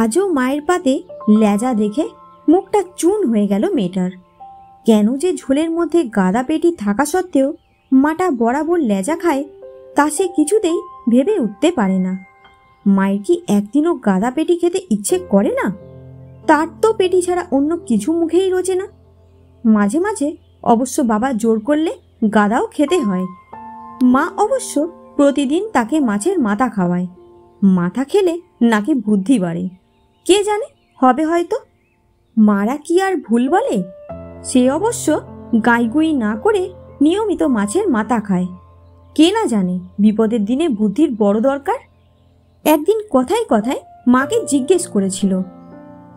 আজও মায়ের পাতে লেজা দেখে মুখটা চুন হয়ে গেল মেয়েটার। কেন যে ঝোলের মধ্যে গাদা পেটি থাকা সত্ত্বেও মাটা বরাবর লেজা খায় তা সে কিছুতেই ভেবে উঠতে পারে না। মায়ের কি একদিনও গাদা পেটি খেতে ইচ্ছে করে না? তার তো পেটি ছাড়া অন্য কিছু মুখেই রোজে না। মাঝে মাঝে অবশ্য বাবা জোর করলে গাদাও খেতে হয়। মা অবশ্য প্রতিদিন তাকে মাছের মাথা খাওয়ায়, মাথা খেলে নাকি বুদ্ধি বাড়ে। কে জানে, হবে হয়তো। মারা কি আর ভুল বলে? সে অবশ্য গাইগুই না করে নিয়মিত মাছের মাথা খায়। কে না জানে বিপদের দিনে বুদ্ধির বড় দরকার। একদিন কথায় কথায় মাকে জিজ্ঞেস করেছিল,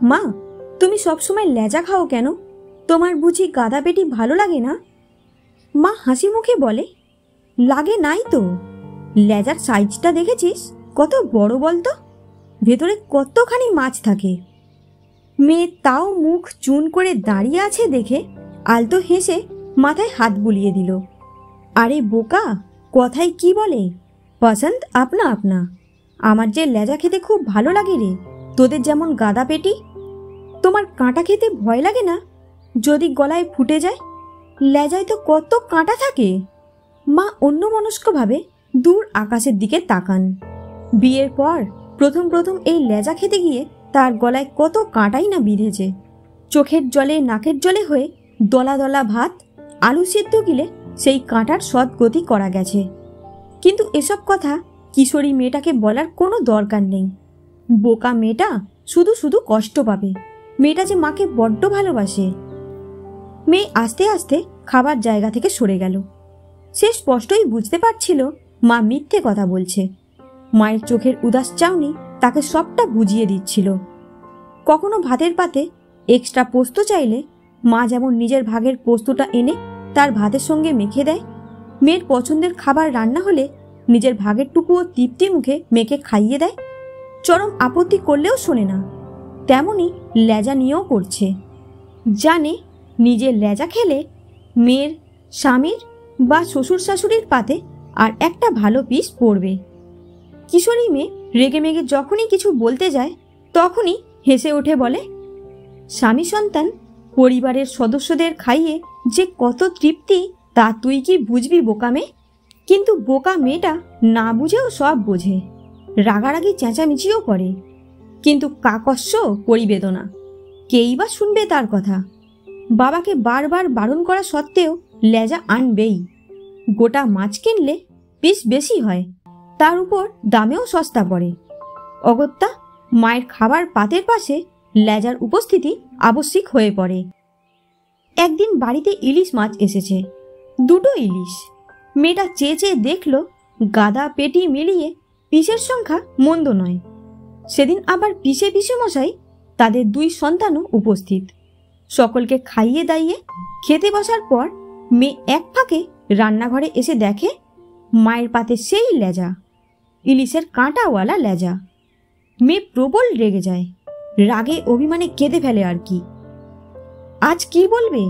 মা তুমি সবসময় লেজা খাও কেন? তোমার বুঝি গাদা পেটি ভালো লাগে না? মা হাসি মুখে বলে, লাগে নাই তো, লেজার সাইজটা দেখেছিস কত বড় বলতো, ভেতরে কতখানি মাছ থাকে। মেয়ে তাও মুখ চুন করে দাঁড়িয়ে আছে দেখে আলতো হেসে মাথায় হাত বুলিয়ে দিল। আরে বোকা, কথায় কি বলে, পছন্দ আপনা আপনা। আমার যে লেজা খেতে খুব ভালো লাগে রে, তোদের যেমন গাদা পেটি। তোমার কাঁটা খেতে ভয় লাগে না? যদি গলায় ফুটে যায়? লেজায় তো কত কাঁটা থাকে। মা অন্যমনস্কভাবে দূর আকাশের দিকে তাকান। বিয়ের পর প্রথম প্রথম এই লেজা খেতে গিয়ে তার গলায় কত কাঁটাই না বিঁধেছে। চোখের জলে নাকের জলে হয়ে দলা দলা ভাত, আলু সিদ্ধ গিলে সেই কাঁটার সদ্গতি করা গেছে। কিন্তু এসব কথা কিশোরী মেয়েটাকে বলার কোনো দরকার নেই। বোকা মেয়েটা শুধু শুধু কষ্ট পাবে। মেয়েটা যে মাকে বড্ড ভালোবাসে। মেয়ে আস্তে আস্তে খাবার জায়গা থেকে সরে গেল। সে স্পষ্টই বুঝতে পারছিল মা মিথ্যে কথা বলছে। মায়ের চোখের উদাস চাউনি তাকে সবটা বুঝিয়ে দিচ্ছিল। কখনো ভাতের পাতে এক্সট্রা পোস্ত চাইলে মা যেমন নিজের ভাগের পোস্তটা এনে তার ভাতের সঙ্গে মেখে দেয়, মেয়ের পছন্দের খাবার রান্না হলে নিজের ভাগের টুকুও তৃপ্তি মুখে মেখে খাইয়ে দেয়। চরম আপত্তি করলেও শোনে না। তেমনি লেজা নিয়েও করছে। জানে নিজের লেজা খেলে মেয়ের, স্বামীর বা শ্বশুর শাশুড়ির পাতে আর একটা ভালো পিস পড়বে। কিশোরী মেয়ে রেগেমেগে যখনই কিছু বলতে যায় তখনই হেসে উঠে বলে, স্বামী সন্তান পরিবারের সদস্যদের খাইয়ে যে কত তৃপ্তি তা তুই কি বুঝবি বোকা মেয়ে? কিন্তু বোকা মেয়েটা না বুঝেও সব বোঝে। রাগারাগি চেঁচামেচিও করে, কিন্তু কাকস্য পরিবেদনা, কেই বা শুনবে তার কথা? বাবাকে বারবার বারণ করা সত্ত্বেও লেজা আনবেই। গোটা মাছ কিনলে পিস বেশি হয়, তার উপর দামেও সস্তা পড়ে। অগত্যা মায়ের খাবার পাতের পাশে লেজার উপস্থিতি আবশ্যিক হয়ে পড়ে। একদিন বাড়িতে ইলিশ মাছ এসেছে, দুটো ইলিশ। মেয়েটা চেয়ে চেয়ে দেখল গাদা পেটি মিলিয়ে পিসের সংখ্যা মন্দ নয়। সেদিন আবার পিসে পিসে মশাই তাদের দুই সন্তানও উপস্থিত। সকলকে খাইয়ে দাইয়ে খেতে বসার পর মেয়ে এক ফাঁকে রান্নাঘরে এসে দেখে মায়ের পাতে সেই লেজা, ইলিশের কাঁটাওয়ালা লেজা। মেয়ে প্রবল রেগে যায়, রাগে অভিমানে কেঁদে ফেলে আর কি। আজ কি বলবে,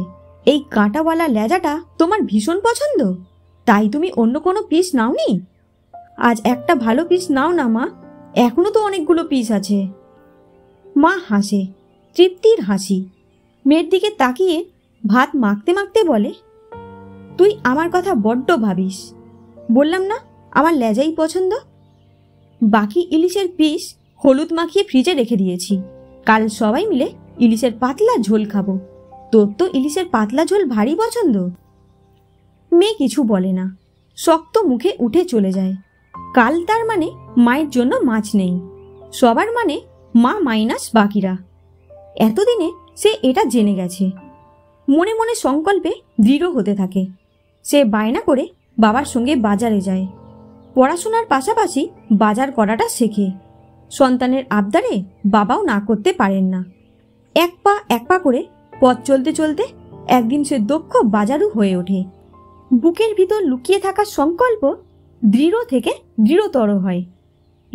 এই কাঁটাওয়ালা লেজাটা তোমার ভীষণ পছন্দ, তাই তুমি অন্য কোনো পিস নাওনি? আজ একটা ভালো পিস নাও না মা, এখনো তো অনেকগুলো পিস আছে। মা হাসে, তৃপ্তির হাসি। মেয়ের দিকে তাকিয়ে ভাত মাখতে মাখতে বলে, তুই আমার কথা বড্ড ভাবিস, বললাম না আমার লেজাই পছন্দ। বাকি ইলিশের পিস হলুদ মাখিয়ে ফ্রিজে রেখে দিয়েছি, কাল সবাই মিলে ইলিশের পাতলা ঝোল খাবো। তোর তো ইলিশের পাতলা ঝোল ভারী পছন্দ। মেয়ে কিছু বলে না, শক্ত মুখে উঠে চলে যায়। কাল তার মানে মায়ের জন্য মাছ নেই, সবার মানে মা মাইনাস বাকিরা। এতদিনে সে এটা জেনে গেছে। মনে মনে সংকল্পে দৃঢ় হতে থাকে। সে বায়না করে বাবার সঙ্গে বাজারে যায়। পড়াশোনার পাশাপাশি বাজার করাটা শেখে। সন্তানের আবদারে বাবাও না করতে পারেন না। এক পা করে পথ চলতে চলতে একদিন সে দক্ষ বাজারু হয়ে ওঠে। বুকের ভিতর লুকিয়ে থাকা সংকল্প দৃঢ় থেকে দৃঢ়তর হয়।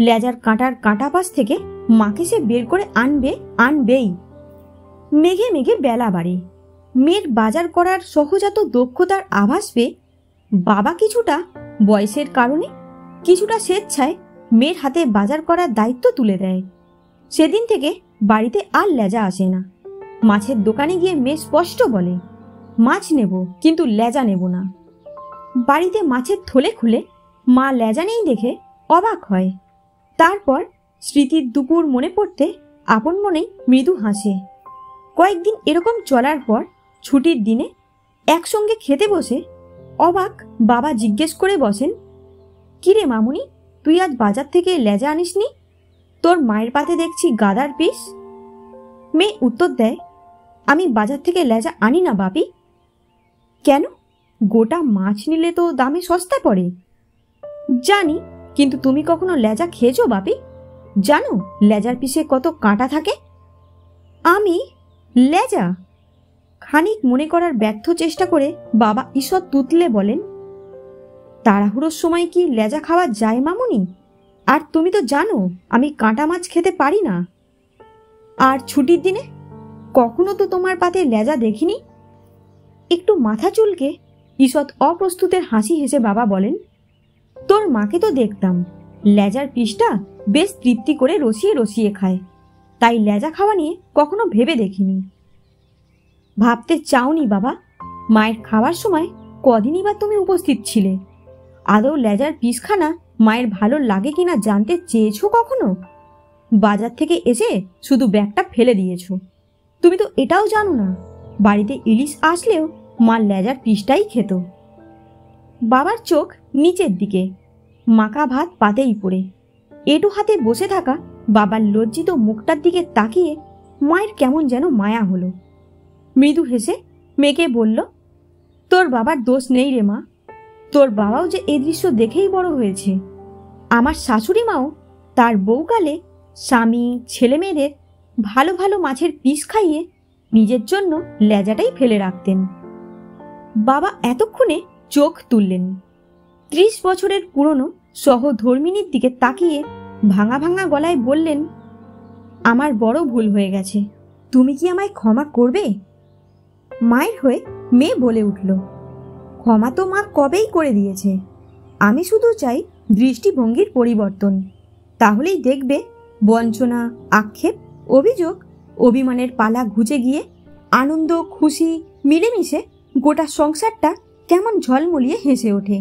লেজার কাঁটার কাঁটাপাশ থেকে মাকে সে বের করে আনবেই। মেঘে মেঘে বেলা বাড়ে। মেয়ের বাজার করার সহজাত দক্ষতার আভাস পেয়ে বাবা কিছুটা বয়সের কারণে কিছুটা স্বেচ্ছায় মেয়ের হাতে বাজার করার দায়িত্ব তুলে দেয়। সেদিন থেকে বাড়িতে আর লেজা আসে না। মাছের দোকানে গিয়ে মেয়ে স্পষ্ট বলে, মাছ নেব কিন্তু লেজা নেব না। বাড়িতে মাছের থলে খুলে মা লেজা নেই দেখে অবাক হয়। তারপর স্মৃতির দুপুর মনে পড়তে আপন মনেই মৃদু হাসে। কয়েকদিন এরকম চলার পর ছুটির দিনে একসঙ্গে খেতে বসে অবাক বাবা জিজ্ঞেস করে বসেন, কিরে মামুনি, তুই আজ বাজার থেকে লেজা আনিসনি? তোর মায়ের পাতে দেখছি গাদার পিস। মেয়ে উত্তর দেয়, আমি বাজার থেকে লেজা আনি না বাপি। কেন? গোটা মাছ নিলে তো দামে সস্তা পড়ে। জানি, কিন্তু তুমি কখনো লেজা খেয়েছো বাপি? জানো লেজার পিসে কত কাঁটা থাকে? আমি লেজা? খানিক মনে করার ব্যর্থ চেষ্টা করে বাবা ঈশ্বর তুতলে বলেন, তাড়াহুড়োর সময় কি লেজা খাওয়া যায় মামুনি? আর তুমি তো জানো আমি কাঁটা মাছ খেতে পারি না। আর ছুটির দিনে কখনো তো তোমার পাতে লেজা দেখিনি। একটু মাথা চুলকে ঈষৎ অপ্রস্তুতের হাসি হেসে বাবা বলেন, তোর মাকে তো দেখতাম লেজার পিসটা বেশ তৃপ্তি করে রসিয়ে রসিয়ে খায়, তাই লেজা খাওয়া নিয়ে কখনো ভেবে দেখিনি। ভাবতে চাওনি বাবা, মায়ের খাওয়ার সময় কদিনই বা তুমি উপস্থিত ছিলে? আদৌ লেজার পিসখানা মায়ের ভালো লাগে কিনা জানতে চেয়েছো কখনো? বাজার থেকে এসে শুধু ব্যাগটা ফেলে দিয়েছো। তুমি তো এটাও জানো না বাড়িতে ইলিশ আসলেও মা লেজার পিসটাই খেত। বাবার চোখ নিচের দিকে, মাখা ভাত পাতেই পড়ে এটু হাতে বসে থাকা বাবার লজ্জিত মুখটার দিকে তাকিয়ে মায়ের কেমন যেন মায়া হলো। মৃদু হেসে মেয়েকে বলল, তোর বাবার দোষ নেই রে মা, তোর বাবাও যে এ দৃশ্য দেখেই বড় হয়েছে। আমার শাশুড়ি মাও তার বউকালে স্বামী ছেলেমেয়েদের ভালো ভালো মাছের পিস খাইয়ে নিজের জন্য লেজাটাই ফেলে রাখতেন। বাবা এতক্ষণে চোখ তুললেন, 30 বছরের পুরনো সহধর্মিনীর দিকে তাকিয়ে ভাঙা ভাঙা গলায় বললেন, আমার বড় ভুল হয়ে গেছে, তুমি কি আমায় ক্ষমা করবে? মায়ের হয়ে মেয়ে বলে উঠল, ক্ষমা তো মা কবেই করে দিয়েছে, আমি শুধু চাই দৃষ্টিভঙ্গির পরিবর্তন। তাহলেই দেখবে বঞ্চনা, আক্ষেপ, অভিযোগ, অভিমানের পালা ঘুচে গিয়ে আনন্দ খুশি মিলেমিশে গোটা সংসারটা কেমন ঝলমলিয়ে হেসে ওঠে।